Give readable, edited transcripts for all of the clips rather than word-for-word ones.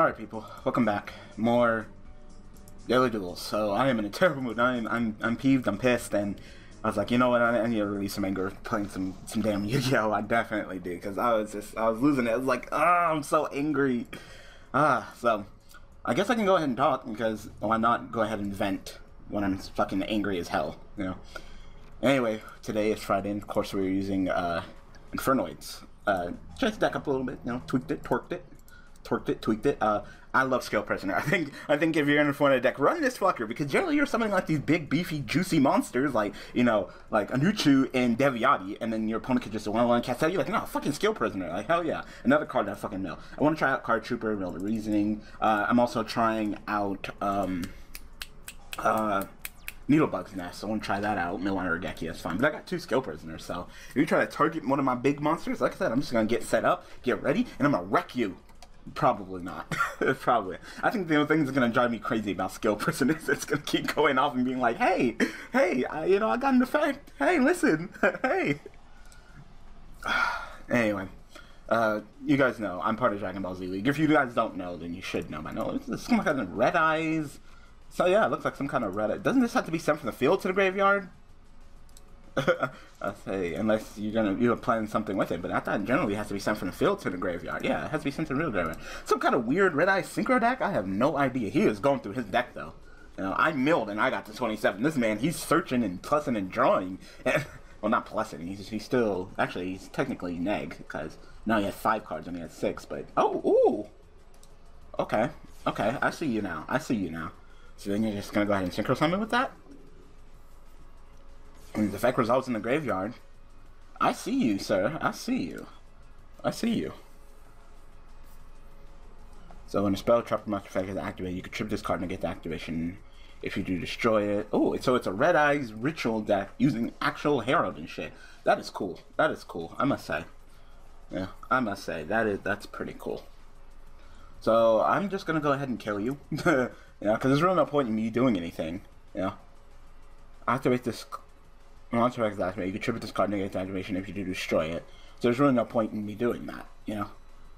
Alright people, welcome back. More Daily Duels. So I am in a terrible mood. I'm peeved, I'm pissed, and I was like, you know what, I need to release some anger playing some damn Yu-Gi-Oh! I definitely did, because I was losing it. I was like, ah, I'm so angry. So I guess I can go ahead and talk, because why not go ahead and vent when I'm fucking angry as hell, you know? Anyway, today is Friday, and of course we're using Infernoids. Changed the deck up a little bit, you know, tweaked it. I love Skill Prisoner. I think if you're in front of the deck, run this fucker, because generally you're summoning like these big, beefy, juicy monsters, like, you know, like Onuncu and Devyaty, and then your opponent could just one cast out. You're like, no, fucking Skill Prisoner. Like, hell yeah. Another card that I fucking know. I want to try out Card Trooper, Real Reasoning. I'm also trying out Needlebug's Nest. I want to try that out. Milan or Geki, that's fine. But I got 2 Skill Prisoners, so if you try to target one of my big monsters, like I said, I'm just going to get set up, get ready, and I'm going to wreck you. Probably not. Probably. I think the only thing that's going to drive me crazy about Skill Prisoner is it's going to keep going off and being like, hey, hey, you know, I got an effect. Hey, listen. Hey. Anyway, you guys know I'm part of Dragon Ball Z League. If you guys don't know, then you should know by now. It's some kind of red eyes. So yeah, it looks like some kind of red eye. Doesn't this have to be sent from the field to the graveyard? I say, unless you're playing something with it, but I thought generally it has to be sent from the field to the graveyard. Yeah, it has to be sent to the real graveyard. Some kind of weird red eye synchro deck. I have no idea. He is going through his deck though. You know, I milled and I got to 27. This man, he's searching and plussing and drawing. And, well, not plussing. He's still actually he's technically neg, because now he has 5 cards and he has 6. But oh, ooh, okay, okay. I see you now. I see you now. So then you're just gonna go ahead and synchro summon with that. And the effect results in the graveyard. I see you, sir. I see you. I see you. So when a spell, trap, or monster effect is activated, you can trip this card and get the activation. If you do, destroy it. Oh, so it's a Red Eyes ritual deck using actual Herald and shit. That is cool. That is cool. I must say. Yeah, I must say that's pretty cool. So I'm just gonna go ahead and kill you. You know, because there's really no point in me doing anything. Yeah. You know? Activate this. Monster effect is activated. You contribute this card, negate the activation. If you do, destroy it. So there's really no point in me doing that, you know?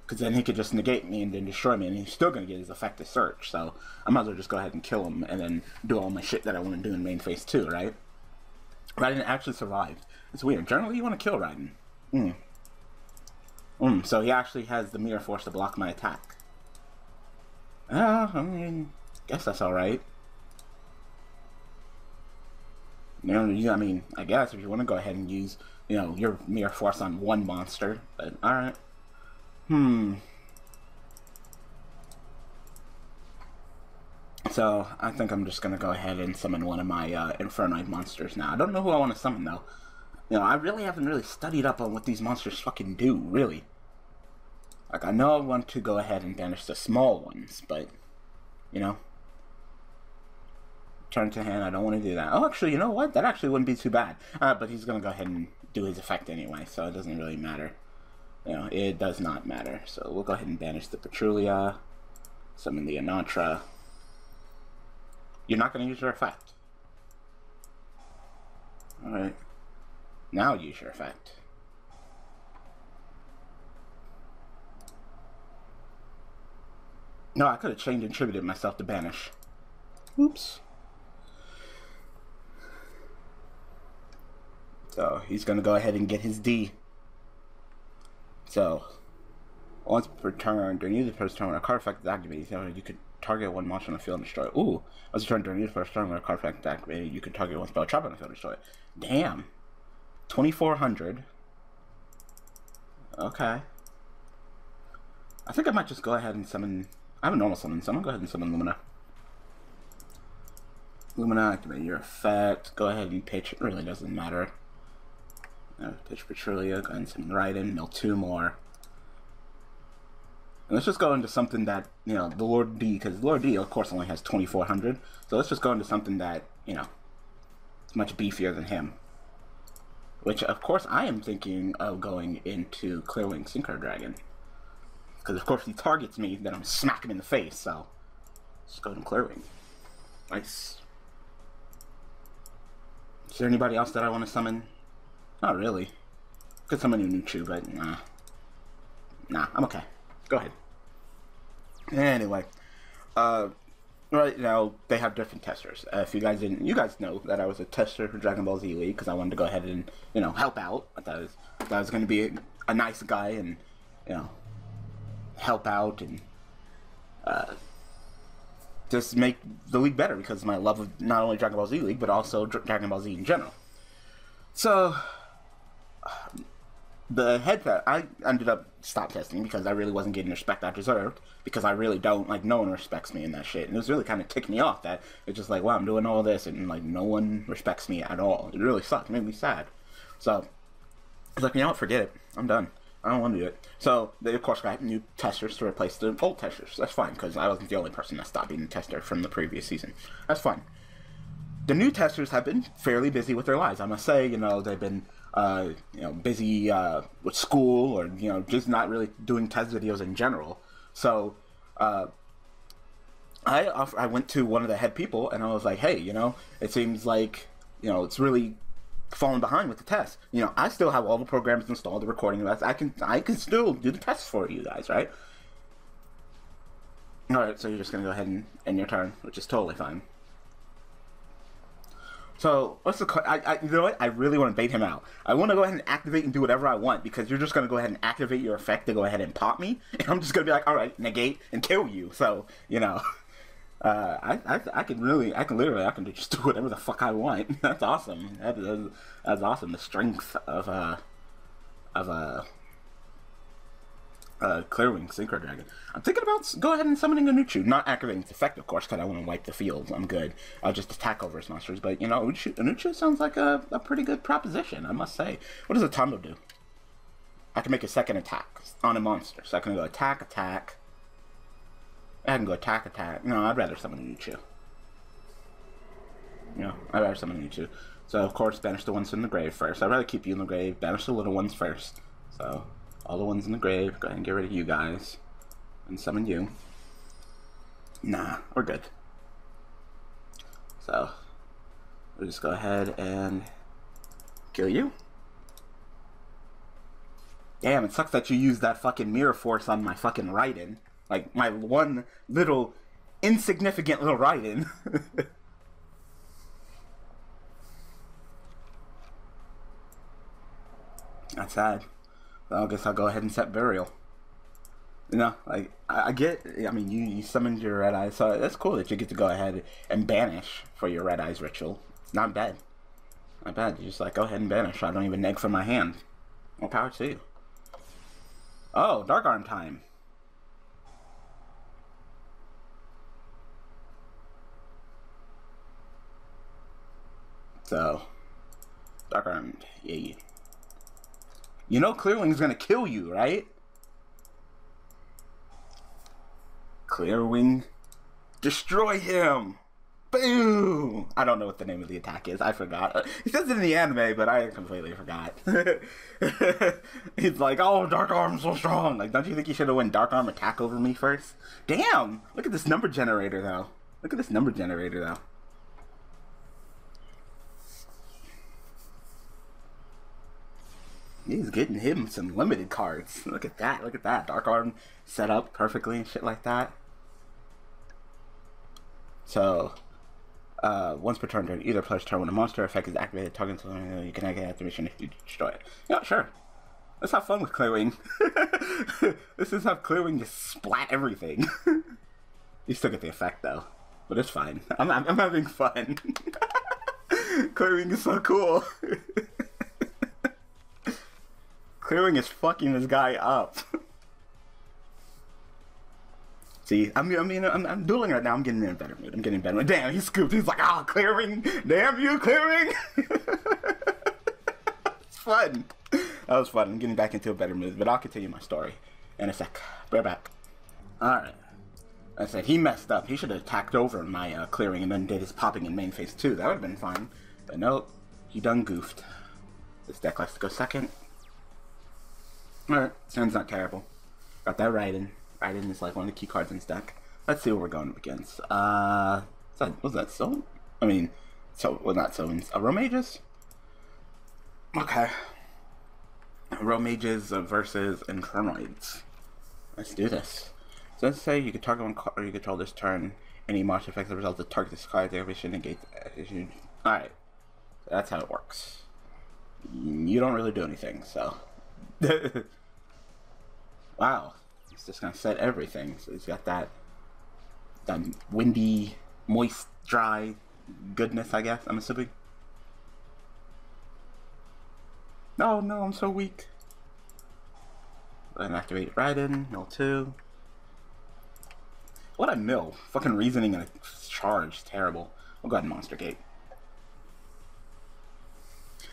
Because then he could just negate me and then destroy me, and he's still going to get his effective search. So I might as well just go ahead and kill him and then do all my shit that I want to do in main phase 2, right? Raiden actually survived. It's weird. Generally, you want to kill Raiden. So he actually has the Mirror Force to block my attack. I mean, guess that's alright. You know, I mean, I guess if you want to go ahead and use, you know, your Mirror Force on one monster, but alright. So, I think I'm just going to go ahead and summon one of my Infernoid monsters now. I don't know who I want to summon, though. You know, I really haven't really studied up on what these monsters fucking do, really. Like, I know I want to go ahead and banish the small ones, but, you know. Turn to hand, I don't want to do that. Oh, actually, you know what? That actually wouldn't be too bad. But he's going to go ahead and do his effect anyway, so it doesn't really matter. You know, it does not matter. So we'll go ahead and banish the Patrulea, summon the Anatra. You're not going to use your effect. Alright. Now use your effect. No, I could have chained and tributed myself to banish. Oops. So he's going to go ahead and get his D. So once per turn, during either first turn when a card effect is activated, you could target one monster on the field and destroy it. Ooh, once a turn during either first turn when a card effect is activated, you could target one spell trap on the field and destroy it. Damn. 2400. Okay. I think I might just go ahead and summon. I have a normal summon, so I'm going to go ahead and summon Lumina. Lumina, activate your effect. Go ahead and pitch. It really doesn't matter. Pitch Patrulea, go ahead and summon Raiden, mill 2 more. And let's just go into something that, you know, the Lord D, because Lord D, of course, only has 2400. So let's just go into something that, you know, is much beefier than him. Which, of course, I am thinking of going into Clearwing Synchro Dragon. Because, of course, he targets me, then I'm smacking him in the face, so let's go into Clearwing. Nice. Is there anybody else that I want to summon? Not really. Could summon Onuncu, but nah. Nah, I'm okay. Go ahead. Anyway, right now they have different testers. If you guys didn't, you guys know that I was a tester for Dragon Ball Z League because I wanted to go ahead and, you know, help out. I thought I was going to be a nice guy and, you know, help out and just make the league better because of my love of not only Dragon Ball Z League but also Dragon Ball Z in general. So the head test, I ended up stop testing because I really wasn't getting the respect I deserved because I really don't, like, no one respects me in that shit, and it was really kind of ticked me off that it's just like, wow, I'm doing all this and, like, no one respects me at all. It really sucked, made me sad. So I was like, you know what, forget it, I'm done. I don't want to do it. So they, of course, got new testers to replace the old testers. That's fine, because I wasn't the only person that stopped being a tester from the previous season. That's fine. The new testers have been fairly busy with their lives. I must say, you know, they've been, busy with school or, you know, just not really doing test videos in general. So I went to one of the head people and I was like, hey, you know, it seems like, you know, it's really falling behind with the test. You know, I still have all the programs installed, the recording device. I can still do the tests for you guys, right? All right, so you're just gonna go ahead and end your turn, which is totally fine. So what's the? You know what? I really want to bait him out. I want to go ahead and activate and do whatever I want because you're just gonna go ahead and activate your effect to go ahead and pop me, and I'm just gonna be like, all right, negate and kill you. So you know, I can just do whatever the fuck I want. That's awesome. That's awesome. The strength of Clearwing Synchro Dragon. I'm thinking about go ahead and summoning Onuncu. Not activating its effect, of course, because I want to wipe the field. I'm good. I'll just attack over its monsters. But you know, Onuncu sounds like a pretty good proposition, I must say. What does Atondo do? I can make a second attack on a monster. So I can go attack, attack. I can go attack, attack. No, I'd rather summon Onuncu. No, I'd rather summon Onuncu. So, of course, banish the ones in the grave first. I'd rather keep you in the grave. Banish the little ones first. So, all the ones in the grave. Go ahead and get rid of you guys. And summon you. Nah, we're good. So, we'll just go ahead and kill you. Damn, it sucks that you used that fucking Mirror Force on my fucking Raiden. Like, my one little, insignificant little Raiden. That's sad. So I guess I'll go ahead and set Burial. You know, like, I get, I mean, you summoned your Red Eyes, so that's cool that you get to go ahead and banish for your Red Eyes ritual. It's not bad. Not bad. You just, like, go ahead and banish. I don't even neg from my hand. More power to you. Oh, Dark Arm time. So, Dark Arm, yeah. You know Clearwing's gonna kill you, right? Clearwing, destroy him! Boom! I don't know what the name of the attack is, I forgot. It says it in the anime, but I completely forgot. He's like, oh, Dark Arm's so strong! Like, don't you think you should've went Dark Arm attack over me first? Damn! Look at this number generator, though. Look at this number generator, though. He's getting him some limited cards. Look at that, look at that. Dark Arm set up perfectly and shit like that. So, once per turn during either player's turn, when a monster effect is activated, targets you can get activation if you destroy it. Yeah, sure. Let's have fun with Clearwing. Let's just have Clearwing just splat everything. You still get the effect though, but it's fine. I'm having fun. Clearwing is so cool. Clearwing is fucking this guy up. See, I'm dueling right now. I'm getting in a better mood. I'm getting in a better mood. Damn, he scooped. He's like, ah, oh, Clearwing. Damn you, Clearwing. It's fun. That was fun. I'm getting back into a better mood, but I'll continue my story in a sec. Be right back. All right. I said he messed up. He should have attacked over my Clearwing and then did his popping in main phase too. That would have been fine. But nope, he done goofed. This deck likes to go second. Alright, sounds not terrible. Got that Raiden. Raiden is like one of the key cards in this deck. Let's see what we're going up against. Was that Soul? I mean, so well not Soul's. Romages? Okay. Romages versus Infernoids. Let's do this. So let's say you can target one card you control this turn. Any monster effects that result to target this card, the activation negates. Alright. So that's how it works. You don't really do anything, so. Wow. It's just gonna set everything. So it's got that windy, moist, dry goodness, I guess, I'm assuming. Oh no, I'm so weak. Then activate Raiden, mill 2. What a mill. Fucking reasoning and a charge. Terrible. We'll go ahead and monster gate.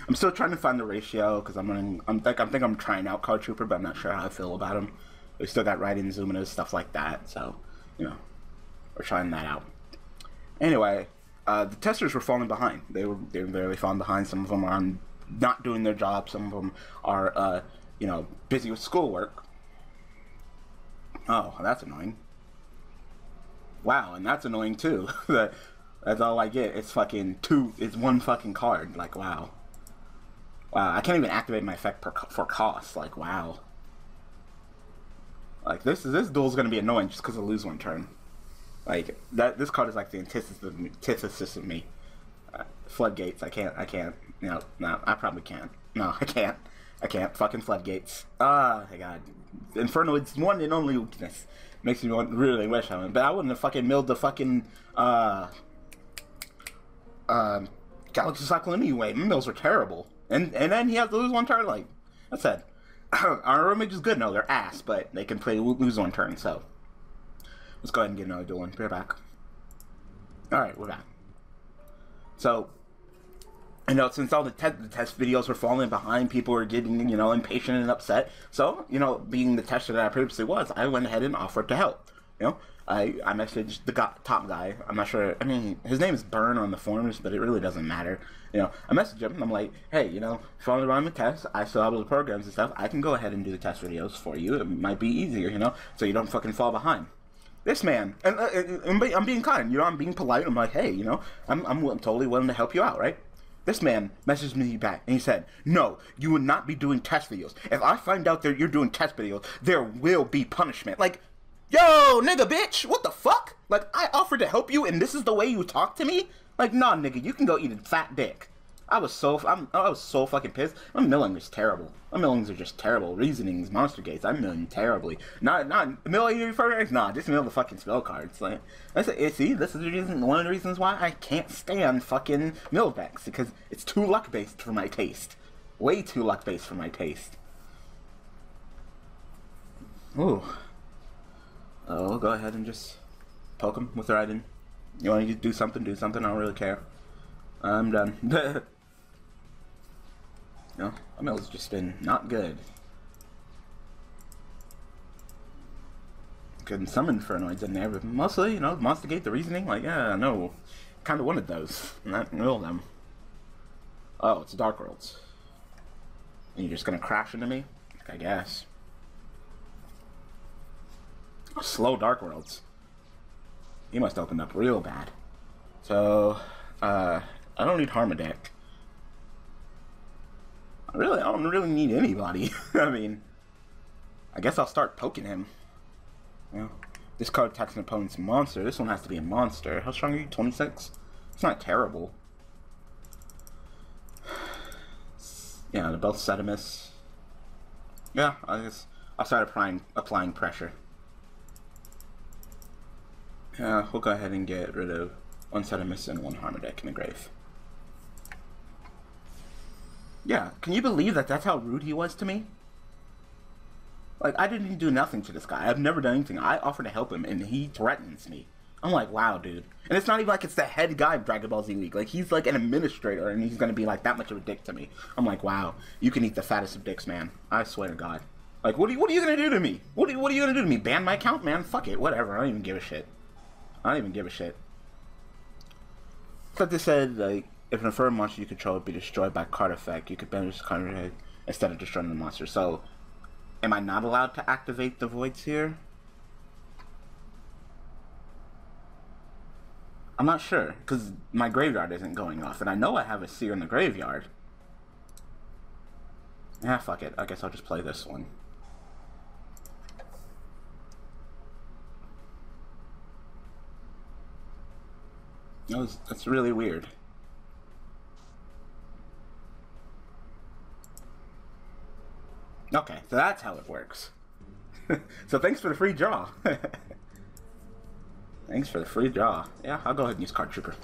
I'm still trying to find the ratio because I'm trying out Card Trooper, but I'm not sure how I feel about him. We still got Raiden, Zoominas, stuff like that, so, you know, we're trying that out. Anyway, the testers were falling behind. They were barely falling behind. Some of them are not doing their job. Some of them are, you know, busy with schoolwork. Oh, that's annoying. Wow, and that's annoying too. That's all I get. It's fucking it's one fucking card. Like, wow. Wow, I can't even activate my effect for cost. Like, wow. Like, this duel's gonna be annoying just because I lose one turn. Like, this card is like the antithesis of me. Floodgates, I can't. No, I probably can't. No, I can't. Fucking floodgates. Ah, my god. Infernoids, one and only weakness. Makes me really wish I went. But I wouldn't have fucking milled the fucking, Galaxy Cycle anyway. Mills were terrible. And then he has to lose one turn, like, that's it. Our roommates is good, no, they're ass, but they can lose one turn, so. Let's go ahead and get another duel in. We're back. Alright, we're back. So, you know, since all the test videos were falling behind, people were getting, you know, impatient and upset. So, you know, being the tester that I previously was, I went ahead and offered to help. You know, I messaged the top guy. I'm not sure, I mean, his name is Byrne on the forums, but it really doesn't matter. You know, I messaged him and I'm like, hey, you know, if you want to run the test, I still have all the programs and stuff. I can go ahead and do the test videos for you. It might be easier, you know, so you don't fucking fall behind. This man, and I'm being kind, you know, I'm being polite. I'm like, hey, you know, I'm totally willing to help you out, right? This man messaged me back and he said, no, you will not be doing test videos. If I find out that you're doing test videos, there will be punishment. Like, yo, nigga, bitch, what the fuck? Like, I offered to help you, and this is the way you talk to me? Like, nah, nigga, you can go eat a fat dick. I was so fucking pissed. My milling is terrible. My millings are just terrible. Reasonings, monster gates, I'm milling terribly. Not milling your furnace? Nah, just mill the fucking spell cards. Like, see, this is the reason, one of the reasons why I can't stand fucking millbacks, because it's too luck-based for my taste. Way too luck-based for my taste. Ooh. Oh, we'll go ahead and just poke him with Raiden. You want to do something? Do something. I don't really care. I'm done. No, my mill's just been not good. Couldn't summon Infernoids in there, but mostly, you know, Monster Gate, the reasoning, like, yeah, no. Kind of wanted those. Not real them. Oh, it's Dark Worlds. And you're just going to crash into me? I guess. Slow Dark Worlds. He must open up real bad. So, I don't need Armadig. Really, I don't really need anybody. I mean, I guess I'll start poking him. You know, this card attacks an opponent's monster. This one has to be a monster. How strong are you? 26? It's not terrible. Yeah, they're both set a miss. Yeah, I guess I'll start applying pressure. Yeah, we'll go ahead and get rid of one set of miss and one Armadig in the grave. Yeah, can you believe that that's how rude he was to me? Like, I didn't do nothing to this guy. I've never done anything. I offered to help him, and he threatens me. I'm like, wow, dude. And it's not even like it's the head guy of Dragon Ball Z League. Like, he's like an administrator, and he's going to be like that much of a dick to me. I'm like, wow, you can eat the fattest of dicks, man. I swear to God. Like, what are you going to do to me? What are you going to do to me? Ban my account, man? Fuck it, whatever. I don't even give a shit. I don't even give a shit. It's like they said, like, if an infernal monster you control would be destroyed by card effect, you could banish the card effect instead of destroying the monster. So, am I not allowed to activate the Void Seer? I'm not sure, because my graveyard isn't going off, and I know I have a Seer in the graveyard. Ah, fuck it. I guess I'll just play this one. That's really weird. Okay, so that's how it works. So thanks for the free draw. Thanks for the free draw. Yeah, I'll go ahead and use Card Trooper.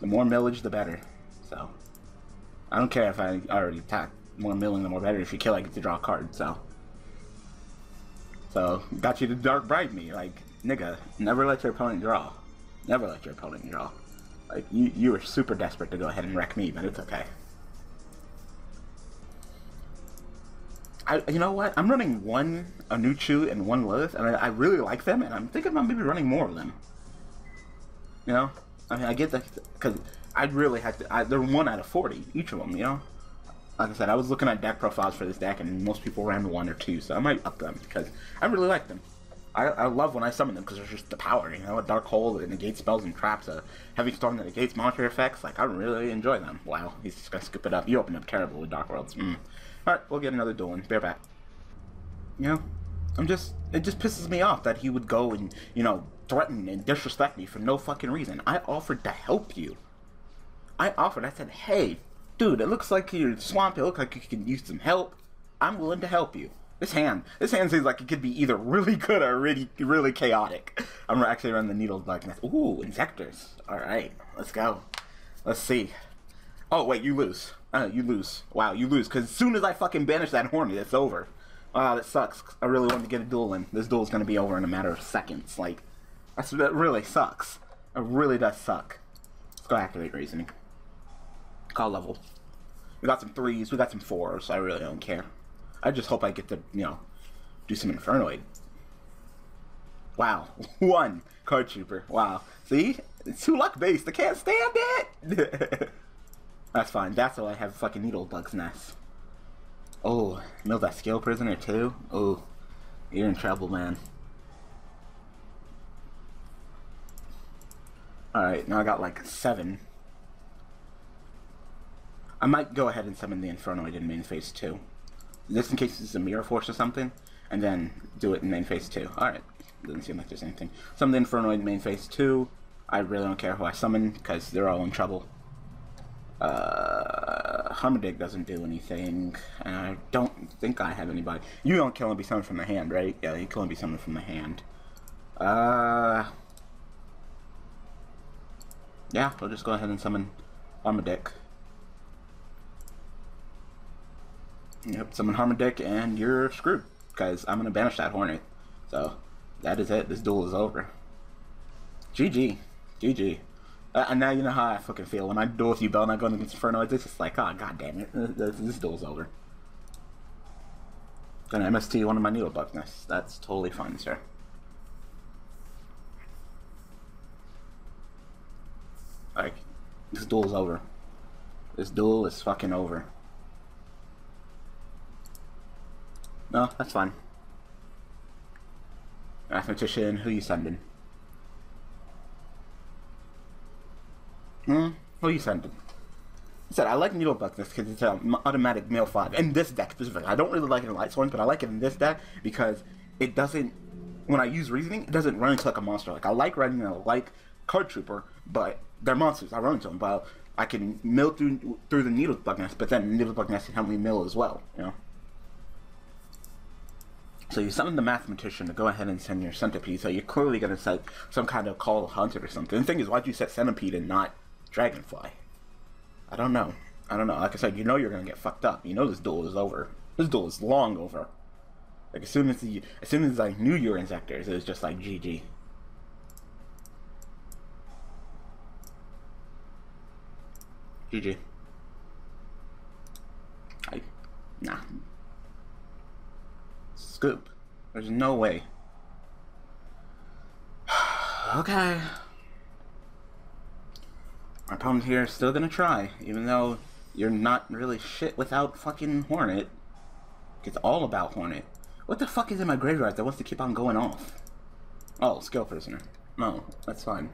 The more millage, the better. So, I don't care if I already attacked. More milling, the more better. If you kill, I get to draw a card, so. So, got you to Dark Bribe me. Like, nigga, never let your opponent draw. Never let your opponent draw. Like, you were super desperate to go ahead and wreck me, but it's okay. You know what? I'm running one Onuncu and one Lilith, and I really like them, and I'm thinking about maybe running more of them. You know? I mean, I get that, because I'd really have to... they're 1 out of 40, each of them, you know? Like I said, I was looking at deck profiles for this deck, and most people ran 1 or 2, so I might up them, because I really like them. I love when I summon them, because there's just the power, you know? A Dark Hole that negates spells and traps, a Heavy Storm that negates monster effects. Like, I really enjoy them. Wow, he's just gonna scoop it up. You open up terrible with Dark Worlds. Mm. Alright, we'll get another duel in. Bear back. You know, it just pisses me off that he would go and, you know, threaten and disrespect me for no fucking reason. I offered to help you. I offered, I said, hey, dude, it looks like you're swamped, it looks like you can use some help. I'm willing to help you. This hand seems like it could be either really good or really, really chaotic. I'm actually running the Needlebug's Nest. Ooh, Insectors. Alright, let's go. Let's see. Oh, wait, you lose. You lose. Wow, you lose. Because as soon as I fucking banish that Hornet, it's over. Wow, that sucks. I really wanted to get a duel in. This duel is going to be over in a matter of seconds. Like, that really sucks. It really does suck. Let's go activate Reasoning. Call level. We got some 3s. We got some 4s. So I really don't care. I just hope I get to, you know, do some Infernoid. Wow. 1 Card Trooper. Wow. See? It's too luck-based. I can't stand it! That's fine. That's why I have fucking Needlebug's Nest. Oh, mill that Skill Prisoner too? Oh, you're in trouble, man. Alright, now I got like 7. I might go ahead and summon the Infernoid in main phase 2. Just in case it's a Mirror Force or something, and then do it in main phase 2. Alright, doesn't seem like there's anything. Summon the Infernoid in main phase 2. I really don't care who I summon, because they're all in trouble. Armadig doesn't do anything, and I don't think I have anybody. You don't kill and be summoned from the hand, right? Yeah, you kill and be summoned from the hand. Yeah, we'll just go ahead and summon Armadig. Yep, summon Armadig, and you're screwed, because I'm gonna banish that Hornet. So, that is it. This duel is over. GG. GG. And now you know how I fucking feel. When I duel with you, Bell, and I go against Infernoids, it's just like, oh, god damn it. This duel's over. Gonna MST one of my Needlebug's Nests. That's totally fine, sir. Like, this duel's over. This duel is fucking over. No, that's fine. Mathematician, who you sending? Who you sending? I said, I like Needlebug's Nest because it's an automatic mill 5. In this deck specifically. I don't really like it in Light Sworn, but I like it in this deck because it doesn't... When I use Reasoning, it doesn't run into like a monster. Like, I like running into like Card Trooper, but they're monsters. I run into them, but I can mill through the Needlebug's Nest, but then Needlebug's Nest can help me mill as well, you know? So you summon the Mathematician to go ahead and send your Centipede, so you're clearly going to set some kind of Call Hunter or something. The thing is, why'd you set Centipede and not... Dragonfly. I don't know. I don't know. Like I said, you know you're gonna get fucked up. You know this duel is over. This duel is long over. Like as soon as I knew you were Insectors, it was just like GG. GG. Nah. Scoop. There's no way. Okay. My opponent here is still gonna try, even though you're not really shit without fucking Hornet. It's all about Hornet. What the fuck is in my graveyard that wants to keep on going off? Oh, Skill Prisoner. No, that's fine.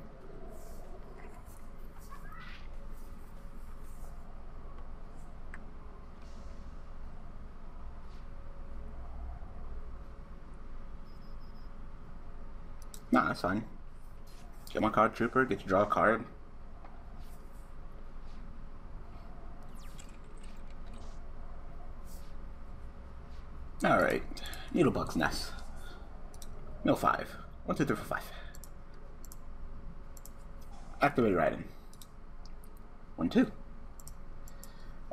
Nah, that's fine. Get my Card Trooper, get to draw a card. Alright, Needlebug's Nest. Mill 5. 1, 2, 3, 4, 5. Activate Raiden. 1, 2.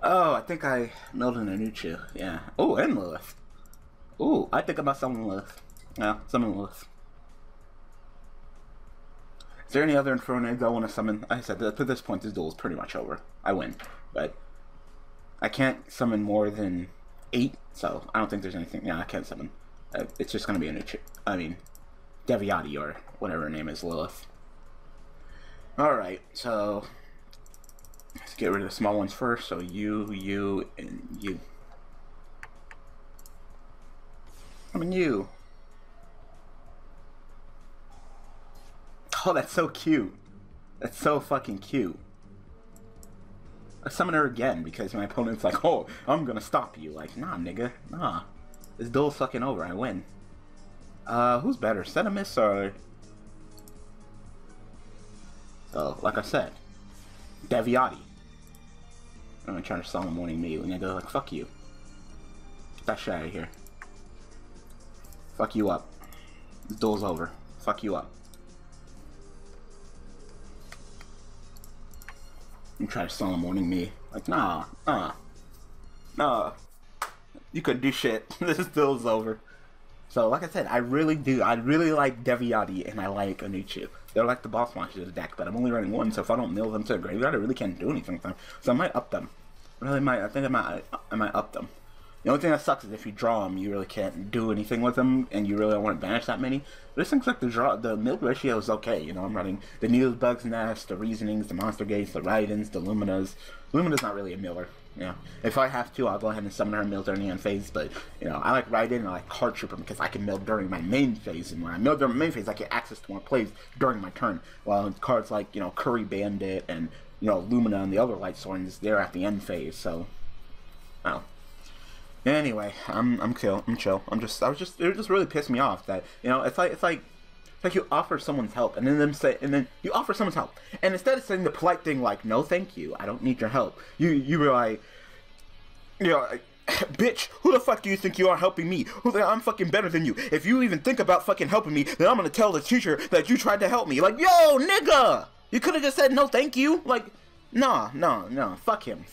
Oh, I think I milled in a new chew. Yeah. Oh, and Lilith. Oh, I think about summoning Lilith. Yeah, summon Lilith. Is there any other Infernoids I want to summon? Like I said, to this point, this duel is pretty much over. I win. But I can't summon more than 8, so I don't think there's anything. Yeah, I can't summon. It's just going to be a new chew. I mean, Devyaty or whatever her name is, Lilith. Alright, so let's get rid of the small ones first. So you, and you. I mean, you. Oh, that's so cute. That's so fucking cute. I summon her again because my opponent's like, oh, I'm gonna stop you. Like, nah, nigga. Nah. This duel's fucking over. I win. Who's better? Centimus or... So, like I said, Devyaty. I'm gonna try to Solemn Warning me when I go like, fuck you. Get that shit out of here. Fuck you up. This duel's over. Fuck you up. You try to Solemn Warning me. Like, nah, nah. Nah. You couldn't do shit. This duel's over. So, like I said, I really do. I really like Devyaty and I like Onuncu. They're like the boss monsters of the deck, but I'm only running one, so if I don't mill them to a graveyard, I really can't do anything with them. So I might up them. Really might. I think I might up them. The only thing that sucks is if you draw them, you really can't do anything with them, and you really don't want to banish that many. But it seems like the mill ratio is okay. You know, I'm running the Needlebug's Nest, the Reasonings, the Monster Gates, the Raidens, the Luminas. Lumina's not really a miller. You know, if I have to, I'll go ahead and summon her and mill during the end phase, but, you know, I like Raiden and I like Card Trooper because I can mill during my main phase, and when I mill during my main phase, I get access to more plays during my turn, while cards like, you know, Curry Bandit and, you know, Lumina and the other Light Swords, they're at the end phase, so, oh. Anyway, I'm chill. It just really pissed me off that, you know, it's like you offer someone's help, and then you offer someone's help, and instead of saying the polite thing like, no thank you, I don't need your help, you were like, you know, like, bitch, who the fuck do you think you are helping me? I'm fucking better than you. If you even think about fucking helping me, then I'm gonna tell the teacher that you tried to help me. Like, yo, nigga, you could have just said no thank you. Like, nah, fuck him.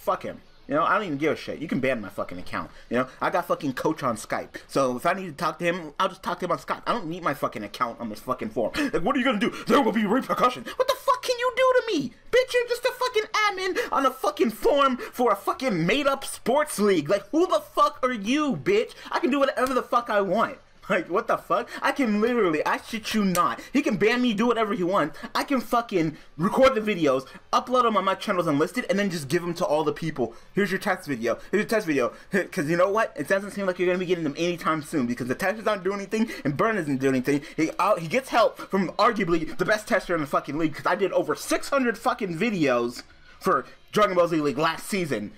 You know, I don't even give a shit. You can ban my fucking account. You know, I got fucking Coach on Skype. So if I need to talk to him, I'll just talk to him on Skype. I don't need my fucking account on this fucking forum. Like, what are you gonna do? There will be repercussions. What the fuck can you do to me? Bitch, you're just a fucking admin on a fucking forum for a fucking made-up sports league. Like, who the fuck are you, bitch? I can do whatever the fuck I want. Like, what the fuck? I can literally, I shit you not. He can ban me, do whatever he wants. I can fucking record the videos, upload them on my channels unlisted, and then just give them to all the people. Here's your test video. Because you know what? It doesn't seem like you're going to be getting them anytime soon, because the testers aren't doing anything, and Burn isn't doing anything. He gets help from arguably the best tester in the fucking league, because I did over 600 fucking videos for Dragon Ball Z League last season.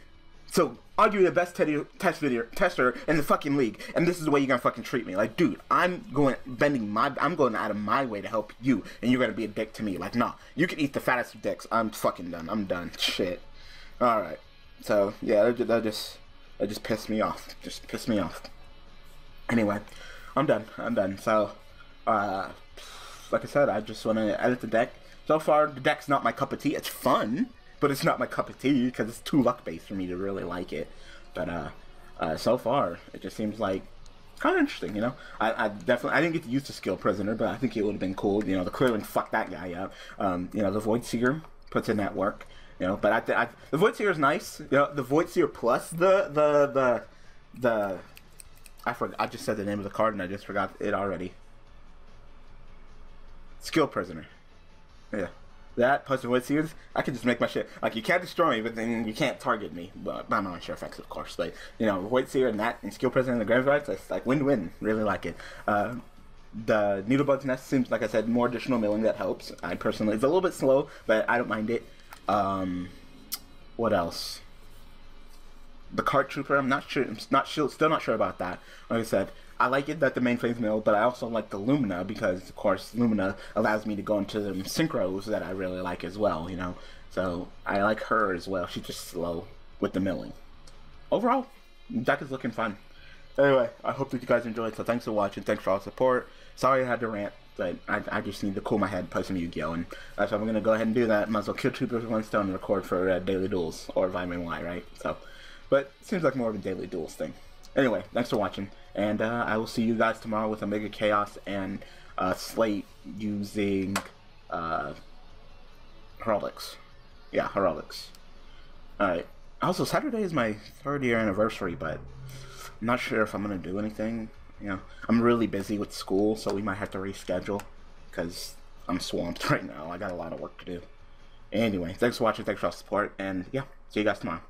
So, arguably the best tester in the fucking league, and this is the way you're gonna fucking treat me. Like, dude, I'm going out of my way to help you, and you're gonna be a dick to me. Like, nah, you can eat the fattest of dicks. I'm fucking done. I'm done. Shit. All right. So yeah, that just pissed me off. Just pissed me off. Anyway, I'm done. So, like I said, I just wanna edit the deck. So far, the deck's not my cup of tea. It's fun. But it's not my cup of tea because it's too luck-based for me to really like it. But so far, it just seems like kind of interesting, you know. I didn't get to use the Skill Prisoner, but I think it would have been cool. You know, the Clearwing fucked that guy up. You know, the Void Seer puts in that work. You know, but the Void Seer is nice. You know, the Void Seer plus the I just said the name of the card and I just forgot it already. Skill Prisoner. Yeah. That, plus the Void Seer, I can just make my shit. Like, you can't destroy me, but then you can't target me. But I'm not sure effects, of course. But, you know, Void Seer and that, and Skill Prisoner in the graveyard, so it's like win-win. Really like it. The Needlebug's Nest seems, like I said, more additional milling that helps. I personally, it's a little bit slow, but I don't mind it. What else? The Card Trooper, I'm not sure, still not sure about that. Like I said, I like it that the main phase mill, but I also like the Lumina because, of course, Lumina allows me to go into the synchros that I really like as well, you know. So I like her as well. She's just slow with the milling. Overall, deck is looking fun. Anyway, I hope that you guys enjoyed. So thanks for watching. Thanks for all the support. Sorry I had to rant, but I just need to cool my head, play some Yu-Gi-Oh, and that's why I'm going to go ahead and do that. Might as well kill two birds with one stone and record for Daily Duels or Vitamin Y, right? So, but it seems like more of a Daily Duels thing. Anyway, thanks for watching, and I will see you guys tomorrow with Omega Chaos and Slate using Heraldics. Yeah, Heraldics. Alright. Also, Saturday is my 3rd-year anniversary, but I'm not sure if I'm going to do anything. You know, I'm really busy with school, so we might have to reschedule because I'm swamped right now. I got a lot of work to do. Anyway, thanks for watching, thanks for all the support, and yeah, see you guys tomorrow.